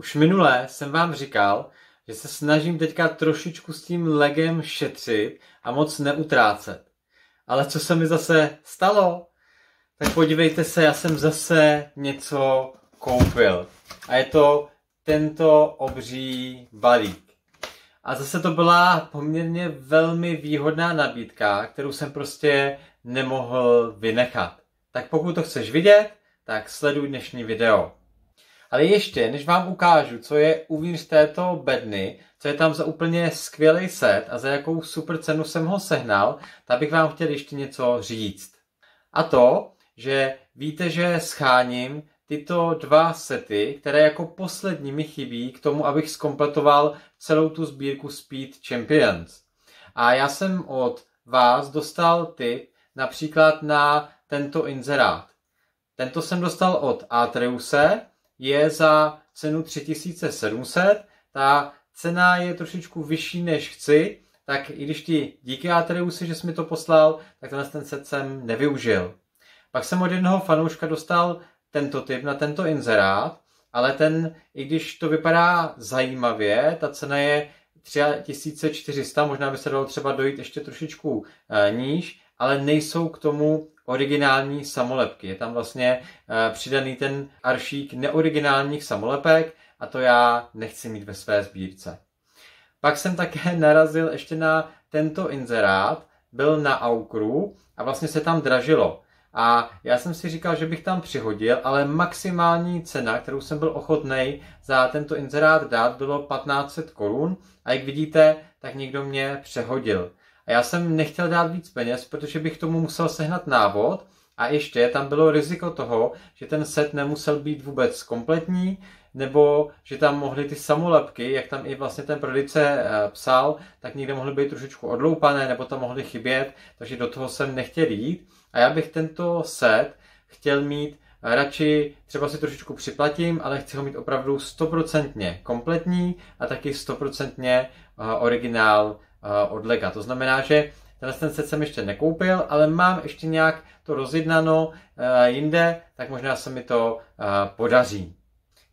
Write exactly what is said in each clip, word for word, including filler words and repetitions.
Už minule jsem vám říkal, že se snažím teďka trošičku s tím legem šetřit a moc neutrácet. Ale co se mi zase stalo? Tak podívejte se, já jsem zase něco koupil. A je to tento obří balík. A zase to byla poměrně velmi výhodná nabídka, kterou jsem prostě nemohl vynechat. Tak pokud to chceš vidět, tak sleduj dnešní video. Ale ještě, než vám ukážu, co je uvnitř této bedny, co je tam za úplně skvělý set a za jakou super cenu jsem ho sehnal, tak bych vám chtěl ještě něco říct. A to, že víte, že scháním tyto dva sety, které jako poslední mi chybí k tomu, abych zkompletoval celou tu sbírku Speed Champions. A já jsem od vás dostal tip například na tento inzerát. Tento jsem dostal od Atreuse, je za cenu tři tisíce sedm set, ta cena je trošičku vyšší než chci, tak i když ti díky Atreuse, že jsi mi to poslal, tak tenhle ten set jsem nevyužil. Pak jsem od jednoho fanouška dostal tento tip na tento inzerát, ale ten, i když to vypadá zajímavě, ta cena je tři tisíce čtyři sta, možná by se dalo třeba dojít ještě trošičku níž, ale nejsou k tomu originální samolepky. Je tam vlastně přidaný ten aršík neoriginálních samolepek a to já nechci mít ve své sbírce. Pak jsem také narazil ještě na tento inzerát, byl na aukru a vlastně se tam dražilo. A já jsem si říkal, že bych tam přihodil, ale maximální cena, kterou jsem byl ochotnej za tento inzerát dát, bylo patnáct set korun a jak vidíte, tak někdo mě přehodil. A já jsem nechtěl dát víc peněz, protože bych tomu musel sehnat návod a ještě tam bylo riziko toho, že ten set nemusel být vůbec kompletní, nebo že tam mohly ty samolepky, jak tam i vlastně ten prodejce psal, tak někde mohly být trošičku odloupané, nebo tam mohly chybět, takže do toho jsem nechtěl jít. A já bych tento set chtěl mít radši, třeba si trošičku připlatím, ale chci ho mít opravdu stoprocentně kompletní a taky stoprocentně originál od Lega. To znamená, že tenhle ten set jsem ještě nekoupil, ale mám ještě nějak to rozjednáno jinde, tak možná se mi to podaří.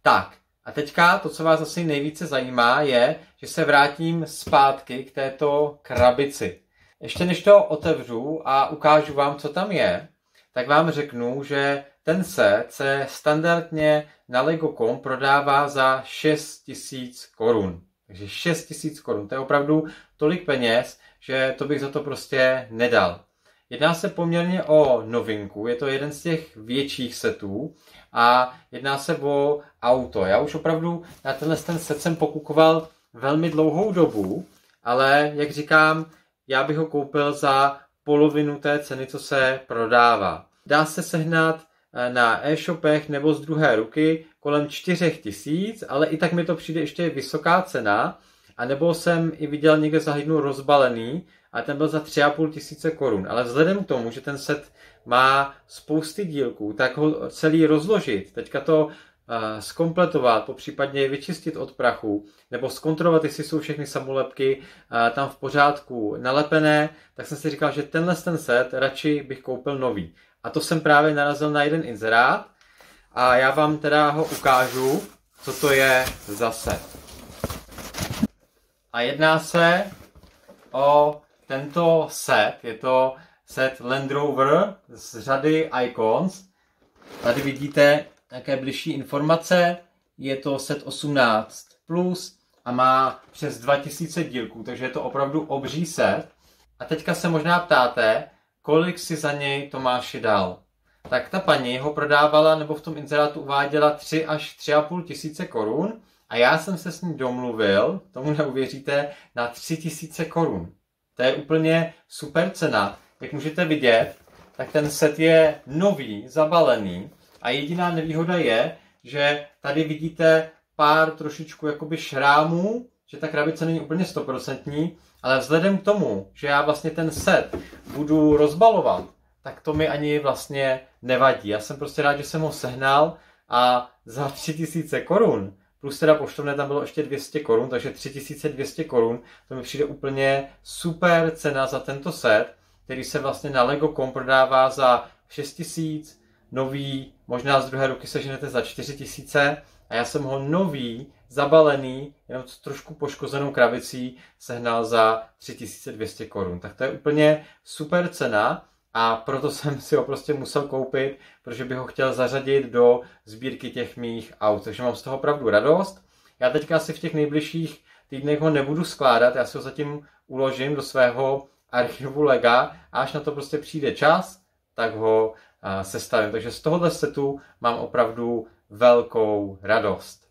Tak, a teďka to, co vás asi nejvíce zajímá, je, že se vrátím zpátky k této krabici. Ještě než to otevřu a ukážu vám, co tam je, tak vám řeknu, že ten set se standardně na lego tečka com prodává za šest tisíc korun. Takže šest tisíc korun, to je opravdu tolik peněz, že to bych za to prostě nedal. Jedná se poměrně o novinku, je to jeden z těch větších setů a jedná se o auto. Já už opravdu na tenhle ten set jsem pokukoval velmi dlouhou dobu, ale jak říkám, já bych ho koupil za polovinu té ceny, co se prodává. Dá se sehnat na e-shopech nebo z druhé ruky kolem čtyři tisíce, ale i tak mi to přijde ještě vysoká cena. A nebo jsem i viděl někde zahydnu rozbalený a ten byl za tři a půl tisíce korun. Ale vzhledem k tomu, že ten set má spousty dílků, tak ho celý rozložit, teďka to zkompletovat, popřípadně vyčistit od prachu, nebo zkontrolovat, jestli jsou všechny samolepky tam v pořádku nalepené, tak jsem si říkal, že tenhle ten set radši bych koupil nový. A to jsem právě narazil na jeden inzerát a já vám teda ho ukážu, co to je za set. A jedná se o tento set, je to set Land Rover z řady Icons. Tady vidíte také bližší informace, je to set osmnáct plus a má přes dva tisíce dílků, takže je to opravdu obří set. A teďka se možná ptáte, kolik si za něj Tomáši dal. Tak ta paní ho prodávala, nebo v tom inzerátu uváděla tři až tři a půl tisíce korun a já jsem se s ní domluvil, tomu neuvěříte, na tři tisíce korun. To je úplně super cena. Jak můžete vidět, tak ten set je nový, zabalený. A jediná nevýhoda je, že tady vidíte pár trošičku jakoby šrámů, že ta krabice není úplně stoprocentní, ale vzhledem k tomu, že já vlastně ten set budu rozbalovat, tak to mi ani vlastně nevadí. Já jsem prostě rád, že jsem ho sehnal a za tři tisíce korun, plus teda poštovné tam bylo ještě dvě stě korun, takže tři tisíce dvě stě korun, to mi přijde úplně super cena za tento set, který se vlastně na lego tečka com prodává za šest tisíc, nový, možná z druhé ruky seženete za čtyři tisíce a já jsem ho nový, zabalený, jenom trošku poškozenou krabicí sehnal za tři tisíce dvě stě korun. Tak to je úplně super cena a proto jsem si ho prostě musel koupit, protože bych ho chtěl zařadit do sbírky těch mých aut. Takže mám z toho opravdu radost. Já teďka asi v těch nejbližších týdnech ho nebudu skládat, já si ho zatím uložím do svého archivu LEGA a až na to prostě přijde čas, tak ho uh, sestavím. Takže z tohohle setu mám opravdu velkou radost.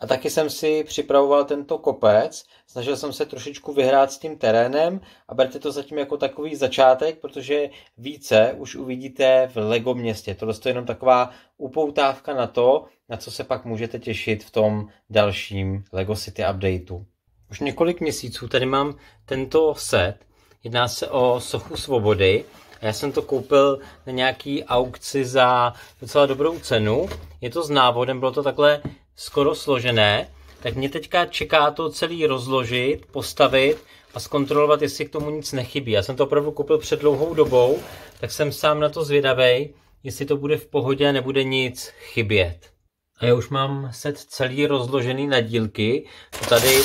A taky jsem si připravoval tento kopec, snažil jsem se trošičku vyhrát s tím terénem a berte to zatím jako takový začátek, protože více už uvidíte v LEGO městě. Tohle je jenom taková upoutávka na to, na co se pak můžete těšit v tom dalším LEGO City updateu. Už několik měsíců tady mám tento set, jedná se o Sochu svobody. Já jsem to koupil na nějaký aukci za docela dobrou cenu. Je to s návodem, bylo to takhle skoro složené. Tak mě teďka čeká to celý rozložit, postavit a zkontrolovat, jestli k tomu nic nechybí. Já jsem to opravdu koupil před dlouhou dobou, tak jsem sám na to zvědavej, jestli to bude v pohodě a nebude nic chybět. A já už mám set celý rozložený na dílky. To tady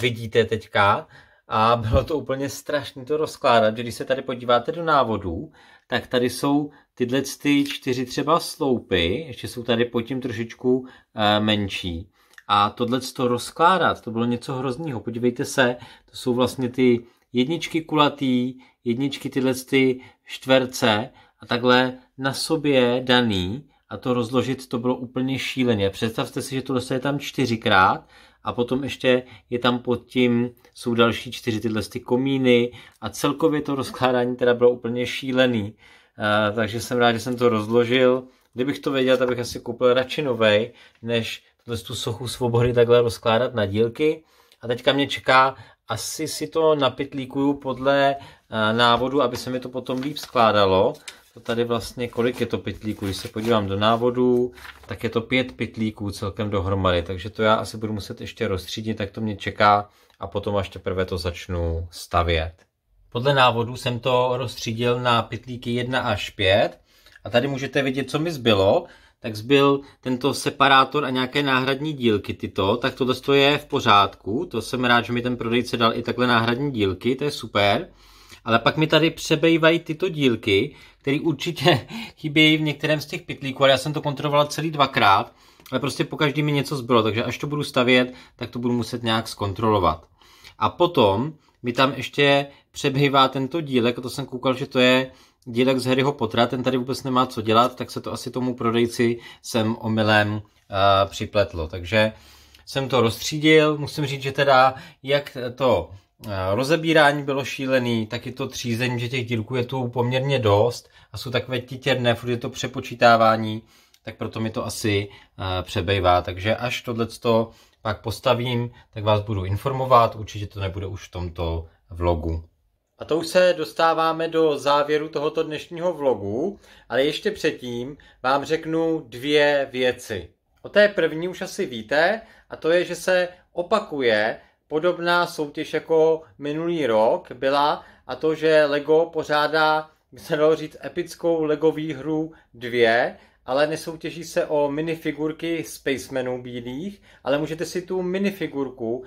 vidíte teďka. A bylo to úplně strašné to rozkládat, že když se tady podíváte do návodů, tak tady jsou tyhle ty čtyři třeba sloupy, ještě jsou tady pod tím trošičku e, menší. A tohle to rozkládat, to bylo něco hroznýho, podívejte se, to jsou vlastně ty jedničky kulatý, jedničky tyhle ty čtverce a takhle na sobě daný a to rozložit, to bylo úplně šíleně. Představte si, že tohle je tam čtyřikrát, a potom ještě je tam pod tím, jsou další čtyři tyhle ty komíny a celkově to rozkládání teda bylo úplně šílený. E, takže jsem rád, že jsem to rozložil. Kdybych to věděl, tak bych asi koupil radši novej, než tu sochu svobody takhle rozkládat na dílky. A teďka mě čeká, asi si to napitlíkuju podle e, návodu, aby se mi to potom líp skládalo. To tady vlastně, kolik je to pytlíků, když se podívám do návodů, tak je to pět pytlíků celkem dohromady, takže to já asi budu muset ještě rozstřídit, tak to mě čeká a potom až teprve to začnu stavět. Podle návodů jsem to rozstřídil na pytlíky jedna až pět a tady můžete vidět, co mi zbylo, tak zbyl tento separátor a nějaké náhradní dílky tyto, tak tohle je v pořádku, to jsem rád, že mi ten prodejce dal i takhle náhradní dílky, to je super. Ale pak mi tady přebývají tyto dílky, které určitě chybějí v některém z těch pytlíků, ale já jsem to kontroloval celý dvakrát, ale prostě pokaždý mi něco zbylo, takže až to budu stavět, tak to budu muset nějak zkontrolovat. A potom mi tam ještě přebývá tento dílek, a to jsem koukal, že to je dílek z Harryho Pottera, ten tady vůbec nemá co dělat, tak se to asi tomu prodejci sem omylem uh, připletlo. Takže jsem to rozstřídil, musím říct, že teda jak to rozebírání bylo šílený, taky to třízení, že těch dílků je tu poměrně dost a jsou takové titěrné, furt je to přepočítávání, tak proto mi to asi přebejvá. Takže až tohleto pak postavím, tak vás budu informovat, určitě to nebude už v tomto vlogu. A to už se dostáváme do závěru tohoto dnešního vlogu, ale ještě předtím vám řeknu dvě věci. O té první už asi víte a to je, že se opakuje podobná soutěž jako minulý rok byla a to, že LEGO pořádá, by se dalo říct, epickou LEGO výhru dvě, ale nesoutěží se o minifigurky Spacemanů bílých, ale můžete si tu minifigurku uh,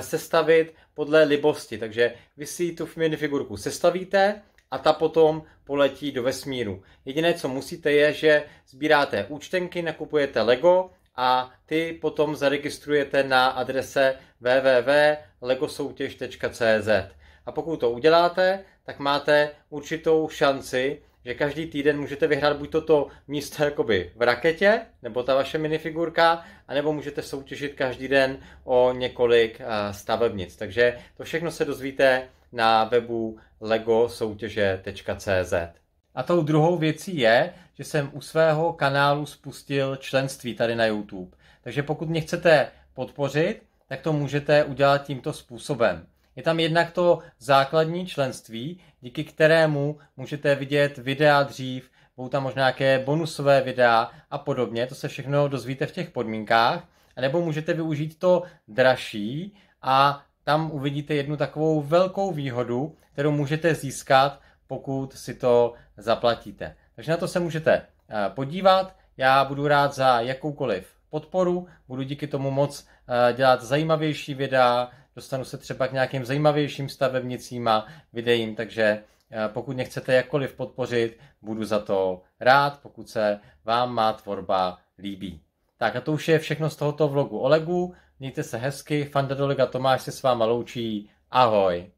sestavit podle libosti. Takže vy si tu minifigurku sestavíte a ta potom poletí do vesmíru. Jediné, co musíte, je, že sbíráte účtenky, nakupujete LEGO, a ty potom zaregistrujete na adrese w w w tečka legosoutěž tečka c z. A pokud to uděláte, tak máte určitou šanci, že každý týden můžete vyhrát buď toto místo jakoby v raketě, nebo ta vaše minifigurka, anebo můžete soutěžit každý den o několik stavebnic. Takže to všechno se dozvíte na webu legosoutěže tečka c z. A tou druhou věcí je, že jsem u svého kanálu spustil členství tady na YouTube. Takže pokud mě chcete podpořit, tak to můžete udělat tímto způsobem. Je tam jednak to základní členství, díky kterému můžete vidět videa dřív, budou tam možná nějaké bonusové videa a podobně, to se všechno dozvíte v těch podmínkách, nebo můžete využít to dražší a tam uvidíte jednu takovou velkou výhodu, kterou můžete získat, pokud si to zaplatíte. Takže na to se můžete podívat, já budu rád za jakoukoliv podporu, budu díky tomu moc dělat zajímavější videa, dostanu se třeba k nějakým zajímavějším stavebnicím a videím, takže pokud mě chcete jakkoliv podpořit, budu za to rád, pokud se vám má tvorba líbí. Tak a to už je všechno z tohoto vlogu o LEGU, mějte se hezky, Fanda do Lega Tomáš se s váma loučí, ahoj!